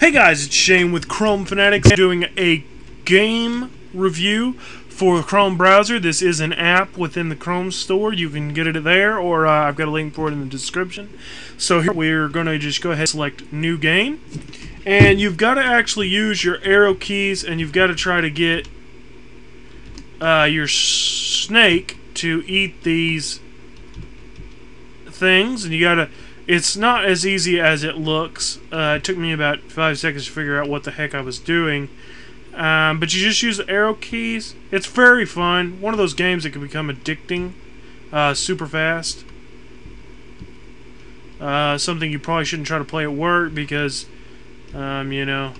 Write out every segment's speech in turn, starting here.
Hey guys, it's Shane with Chrome Fanatics doing a game review for the Chrome browser. This is an app within the Chrome store. You can get it there, or I've got a link for it in the description. So here we're going to just go ahead and select New Game. And you've got to actually use your arrow keys, and you've got to try to get your snake to eat these things. And you got to... It's not as easy as it looks. It took me about 5 seconds to figure out what the heck I was doing. But you just use the arrow keys. It's very fun. One of those games that can become addicting super fast. Something you probably shouldn't try to play at work because, you know,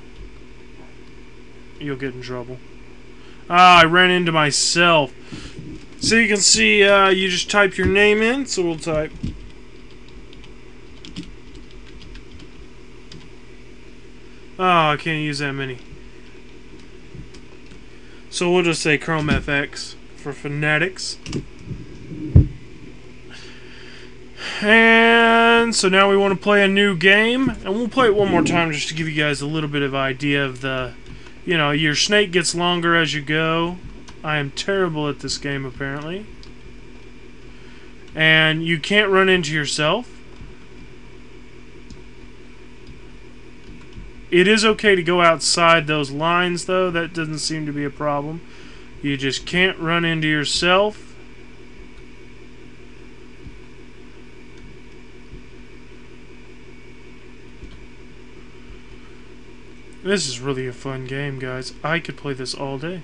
you'll get in trouble. I ran into myself. So you can see you just type your name in. So we'll type... Oh, I can't use that many. So we'll just say Chrome FX for Fanatics. And so now we want to play a new game. And we'll play it one more time just to give you guys a little bit of idea of the... You know, your snake gets longer as you go. I am terrible at this game, apparently. And you can't run into yourself. It is okay to go outside those lines, though. That doesn't seem to be a problem. You just can't run into yourself. This is really a fun game, guys. I could play this all day.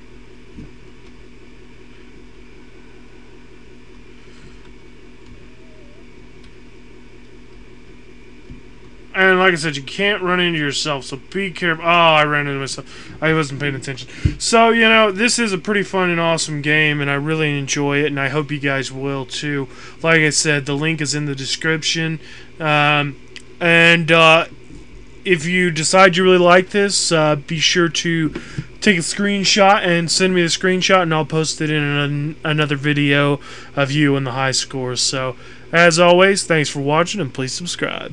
And like I said, you can't run into yourself, so be careful. Oh, I ran into myself. I wasn't paying attention. So, you know, this is a pretty fun and awesome game, and I really enjoy it, and I hope you guys will, too. Like I said, the link is in the description. If you decide you really like this, be sure to take a screenshot and send me the screenshot, and I'll post it in another video of you and the high score. So, as always, thanks for watching, and please subscribe.